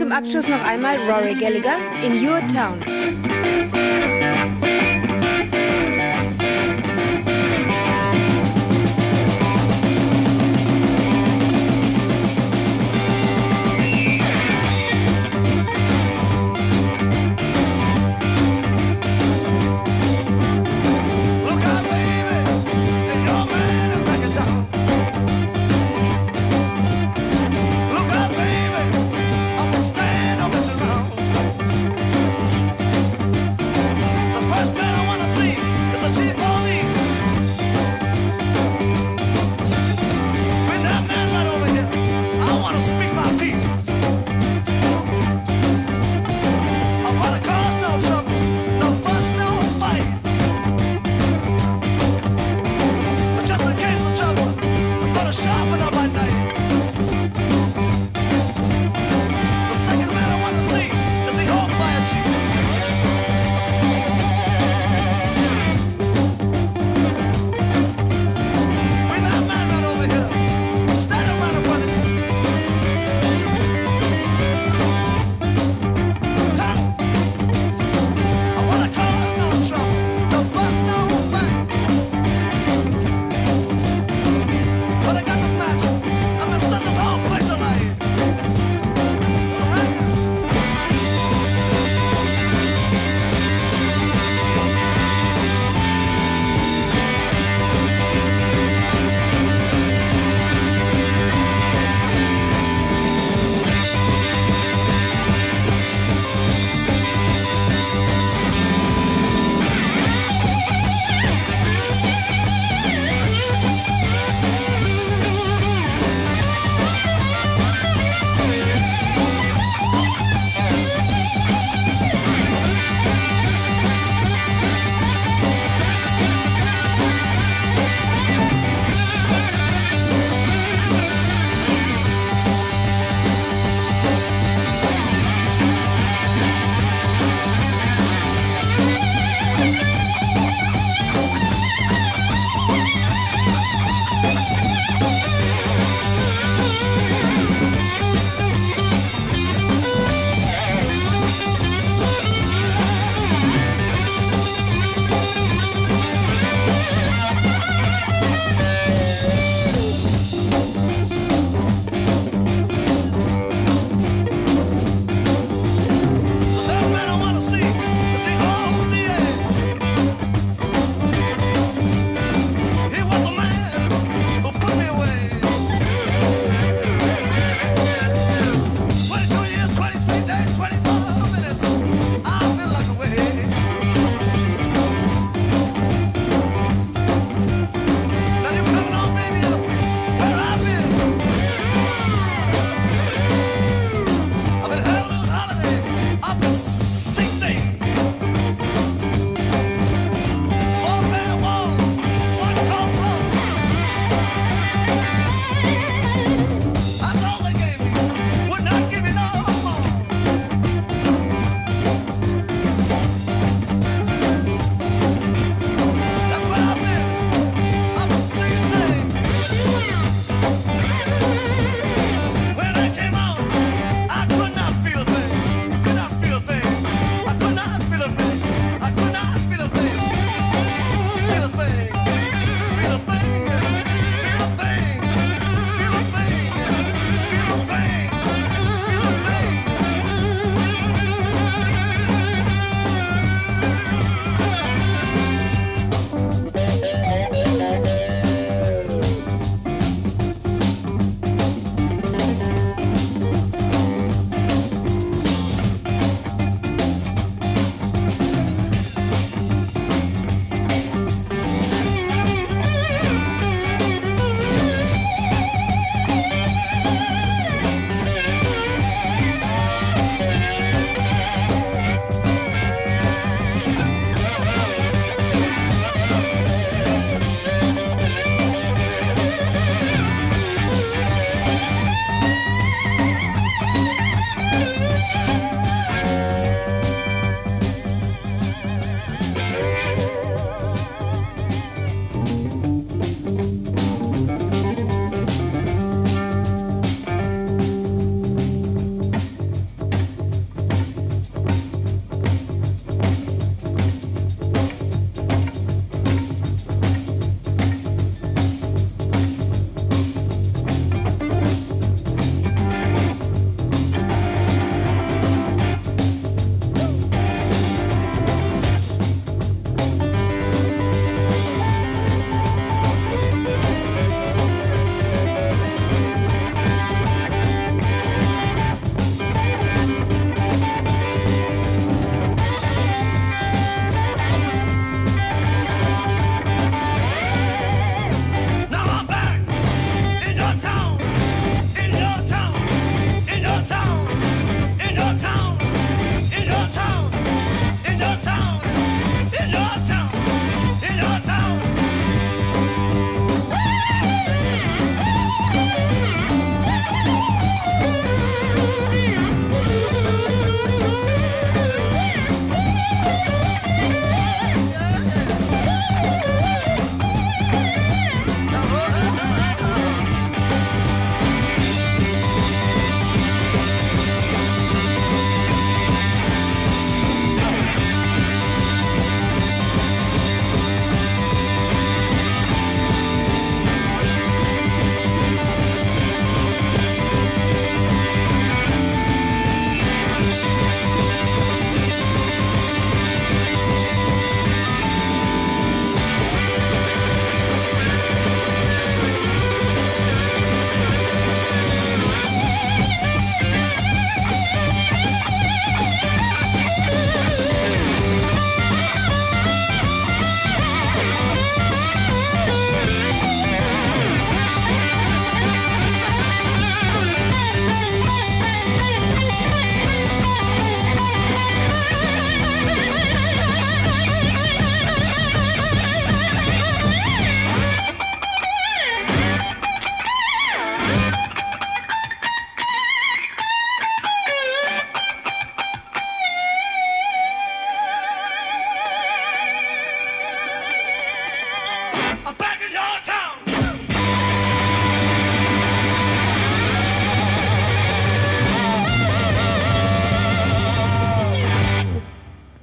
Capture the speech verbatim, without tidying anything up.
nun zum Abschluss noch einmal Rory Gallagher in Your Town. Sharpen up at night.